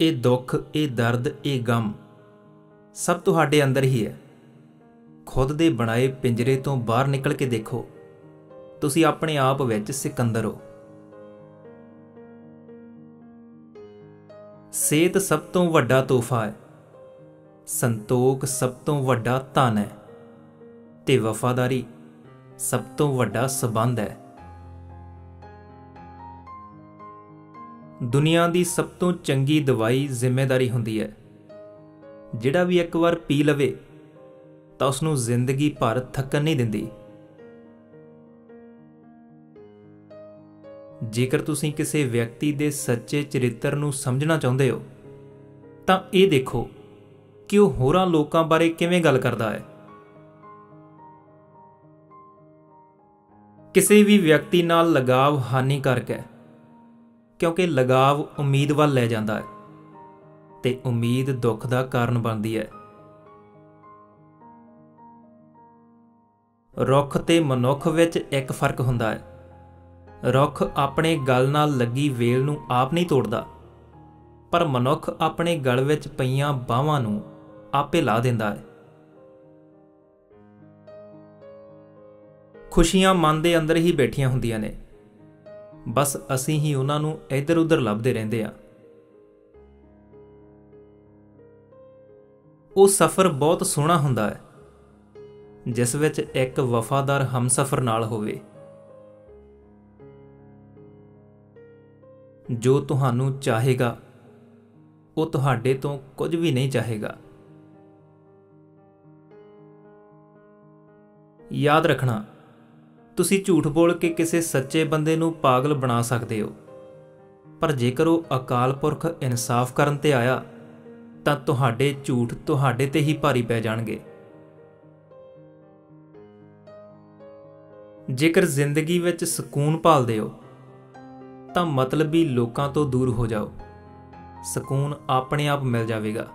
ये दुख, ये दर्द, ये गम सब तुहाडे अंदर ही है। खुद दे बनाए पिंजरे तो बाहर निकल के देखो, तुसी अपने आप विच सिकंदर हो। सेहत सब तो वड्डा तोहफा है, संतोख सब तो वड्डा धन है ते वफादारी सब तो वड्डा संबंध है। दुनिया की सब तो चंगी दवाई जिम्मेदारी हुंदी है। जिहड़ा भी एक बार पी लवे तो उसनूं जिंदगी भर थकन नहीं दिंदी। जेकर तुसीं किसी व्यक्ति के सच्चे चरित्र नूं समझना चाहुंदे हो तां इह देखो कि वह होरां लोकां बारे किवें गल करदा है। किसी भी व्यक्ति नाल लगाव हानिकारक है, क्योंकि लगाव उम्मीद वाल लै जांदा है ते उम्मीद दुख दा कारण बनदी है। रुख ते मनुख विच एक फर्क हुंदा है। रुख अपने गल नाल लगी वेल नूं आप नहीं तोड़दा, पर मनुख अपने गल विच पईयां बाहां नूं आपे ला दिंदा है। खुशियां मन दे अंदर ही बैठियां हुंदियां ने, बस असी ही उन्हां नूं इधर उधर लभदे रहिंदे आ। वो सफ़र बहुत सोहना हुंदा है जिस विच एक वफादार हमसफर नाल होवे, जो तुहानूं चाहेगा वो तुहाडे तों कुछ भी नहीं चाहेगा। याद रखना, तुसी झूठ बोल के किसी सच्चे बंदे नूं पागल बना सकते हो, पर जेकर वह अकाल पुरख इंसाफ करन ते आया तां तुहाडे झूठ तुहाडे ते ही भारी पै जाणगे। जेकर जिंदगी विच सकून भालदे हो तां मतलबी लोकां तो दूर हो जाओ, सकून अपने आप मिल जाएगा।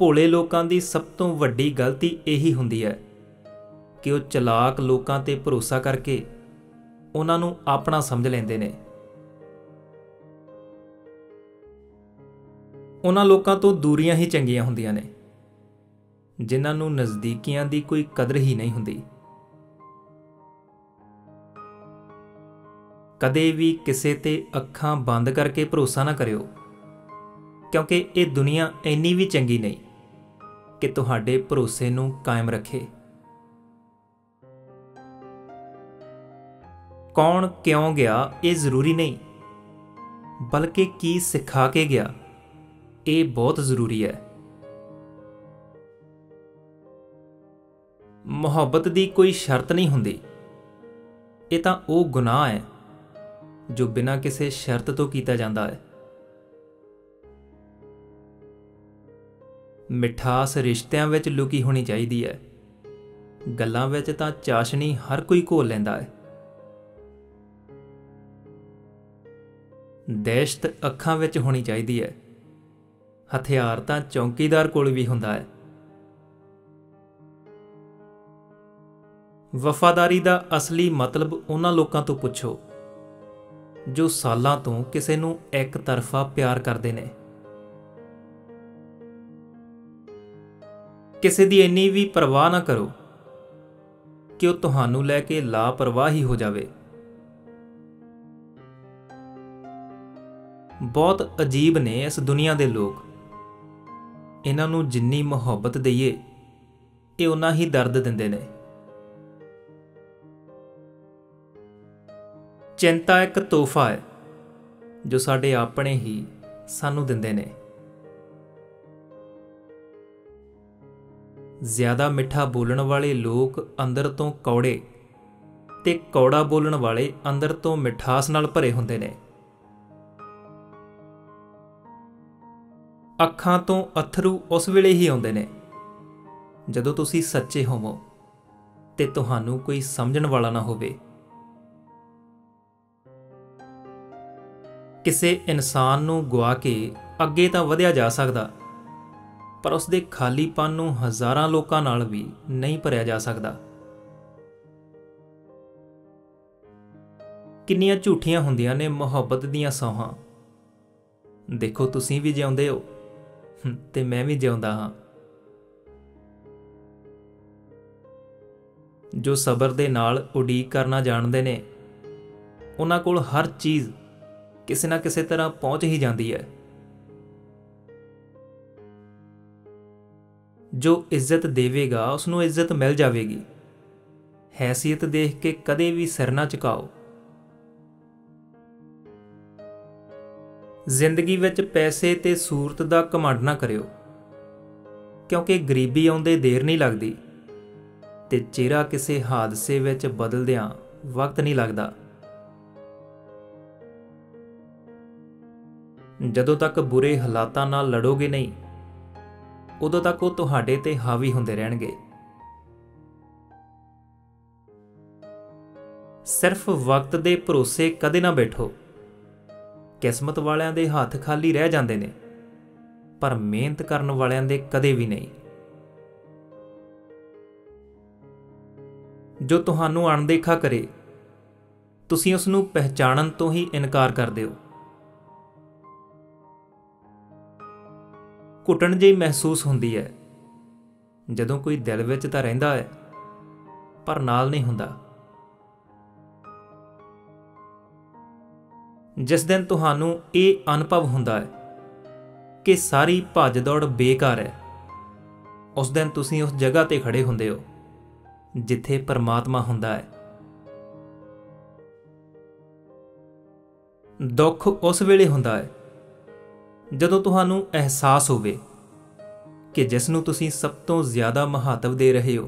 भोले लोगों की सब तो वड्डी गलती यही हुंदी है कि वह चलाक लोगों ते भरोसा करके उन्होंने अपना समझ लेंदे ने। उन्होंने लोगों तो दूरियां ही चंगियां हुंदियां ने, जिन्होंने नज़दीकियां की कोई कदर ही नहीं हुंदी। कदे भी किसी ते अखां बंद करके भरोसा ना करियो, क्योंकि ये दुनिया इन्नी भी चंगी नहीं कि तुहाडे भरोसे नूं कायम रखे। कौन क्यों गया ये जरूरी नहीं, बल्कि की सिखा के गया ये बहुत जरूरी है। मुहब्बत दी कोई शर्त नहीं हुंदी, ये तां वो गुनाह है जो बिना किसी शर्त तो कीता जांदा है। मिठास रिश्तियां विच लुकी होनी चाहिदी है, गल्लां विच तां चाशनी हर कोई घोल लैंदा है। दहशत अखां विच होनी चाहिदी है, हथियार तां चौकीदार कोल भी हुंदा है। वफादारी दा असली मतलब उन्हां लोकां तो पुछो जो सालां तो किसे नूं एक तरफा प्यार करदे ने। किसी की इन्नी भी परवाह ना करो कि वह तुहानू लैके लापरवाह ही हो जाए। बहुत अजीब ने इस दुनिया के लोग, इन्हों जिन्नी मुहब्बत देइए ये उन्ना ही दर्द दिंदे ने। चिंता एक तोहफा है जो साडे अपने ही सानू दिंदे ने। ज़्यादा मिठा बोलण वाले लोग अंदर तो कौड़े ते कौड़ा बोलण वाले अंदर तो मिठास नाल भरे हुंदे ने। अखां तो अथरू उस वेले ही आउंदे ने जदों तुसीं सच्चे होवो ते तुहानूं कोई समझण वाला ना होवे। किसे इंसान नूं गवा के अगे तां वधिया जा सकदा, पर उसके खालीपन नूं हज़ारां लोकां नाल भी नहीं भरिया जा सकदा। किन्नियां झूठियां हुंदियां ने मुहब्बत दियां सौहां। देखो तुसीं भी जिउंदे हो ते मैं भी जिउंदा हां। जो सबर दे नाल उडीक करना जानदे ने उन्हां कोल हर चीज़ किसी ना किसी तरह पहुँच ही जाती है। जो इज्जत देवेगा उसनों इज्जत मिल जाएगी। हैसियत देख के कदे भी सिर ना झुकाओ। जिंदगी विच पैसे ते सूरत दा कमांड ना करियो, क्योंकि गरीबी आउंदे देर नहीं लगती ते चेहरा किसी हादसे विच बदलदियां वक्त नहीं लगता। जदों तक बुरे हालातां नाल लड़ोगे नहीं उदों तक वो तुहाडे ते हावी हुंदे रहणगे। सिर्फ वक्त दे भरोसे कदे ना बैठो। किस्मत वालियां दे हाथ खाली रह जांदे ने पर मेहनत करन वालियां दे कदे भी नहीं। जो तुहानू अणदेखा करे तुसीं उस नू पहचानण तो ही इनकार कर दिओ। घुटन जी महसूस होंदी है जदों कोई दिल विच तां रहिंदा है पर नाल नहीं हुंदा। जिस दिन तुहानू ये अनुभव हुंदा है कि सारी भज दौड़ बेकार है उस दिन तुसीं उस जगह ते खड़े हुंदे हो जिथे परमात्मा हुंदा है। दुख उस वेले हुंदा है जदों तुहानू एहसास होवे कि जिसनू तुसीं सब तो ज़्यादा महत्व दे रहे हो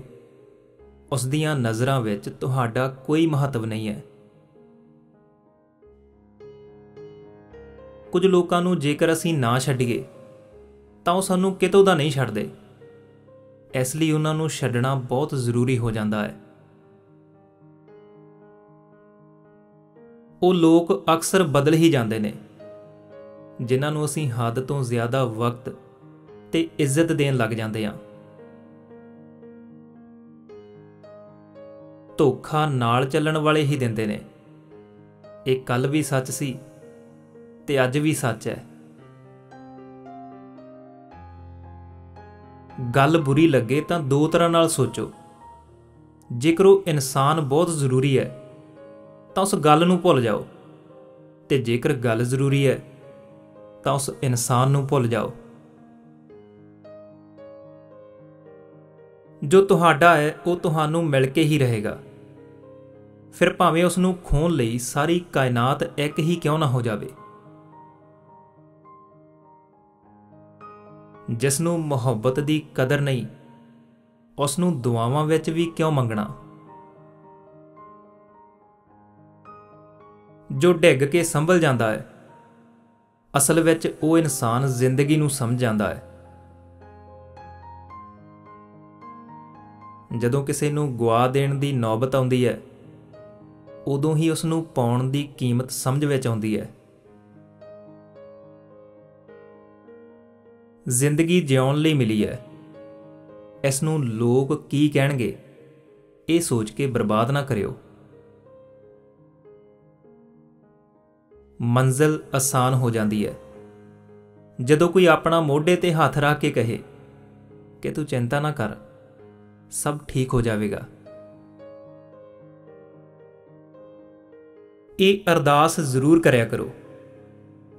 उस दियां नज़रां विच तुहाडा कोई महत्व नहीं है। कुछ लोकां नू जेकर असीं ना छड्डिए तां उह सानू कितों दा नहीं छड्डदे, इस लई उहनां नू छड्डणा बहुत ज़रूरी हो जांदा है। उह लोक अक्सर बदल ही जांदे ने जिन्हां नू असीं हद तो ज़्यादा वक्त ते इज्जत देण लग जांदे हां। धोखा नाल चलण वाले ही दिंदे ने। इह कल भी सच सी ते अज भी सच है। गल बुरी लगे तां दो तरह नाल सोचो। जेकर उह इंसान बहुत ਜ਼ਰੂਰੀ है तां उस गल नूं भुल जाओ ते जेकर गल ਜ਼ਰੂਰੀ है तां उस इंसान नूं भुल जाओ। जो तुहाडा है वो तुहानू मिल के ही रहेगा, फिर भावें उसनू खोण लई सारी कायनात एक ही क्यों ना हो जावे। जिसनू मुहब्बत दी कदर नहीं उसनू दुआवां विच भी क्यों मंगना। जो डिग के संभल जांदा है असल विच वो इंसान जिंदगी नू समझ जांदा है। जदों किसी नू गुआ देण दी नौबत आउंदी है उदों ही उसनू पाउण दी कीमत समझ विच आउंदी है। जिंदगी जिउण लई मिली है, इस नू लोग की कहणगे ये सोच के बर्बाद ना करियो। मंजिल आसान हो जाती है जदों कोई अपना मोढ़े ते हाथ रख के कहे कि तू चिंता ना कर सब ठीक हो जाएगा। ये अरदास जरूर करया करो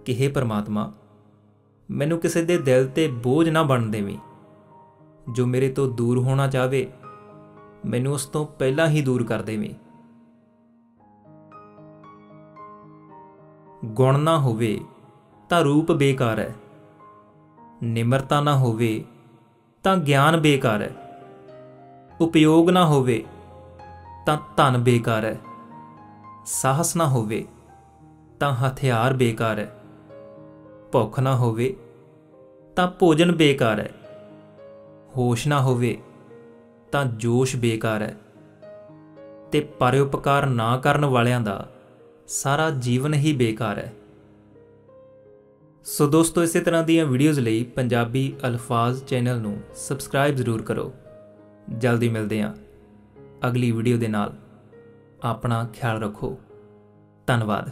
कि हे परमात्मा मैनू किसी दे दिल ते बोझ ना बन देवी। जो मेरे तो दूर होना चाहे मैनू उस तो पहला ही दूर कर देवी। गुण ना होवे तां रूप बेकार है, निमरता ना होवे तां ज्ञान बेकार है, उपयोग ना होवे तां धन बेकार है, साहस ना होवे तां हथियार बेकार है, भुख ना होवे तां भोजन बेकार है, होश ना होवे तां जोश बेकार है ते परोपकार ना करन वालियां दा सारा जीवन ही बेकार है। सो दोस्तों इस तरह दी वीडियोज़ लई पंजाबी अल्फाज चैनल नू सबसक्राइब जरूर करो। जल्दी मिलते हैं अगली वीडियो दे नाल। अपना ख्याल रखो। ਧੰਨਵਾਦ।